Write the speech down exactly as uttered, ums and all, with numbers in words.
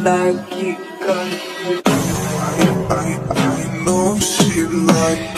Like it, I, I, I know she like it.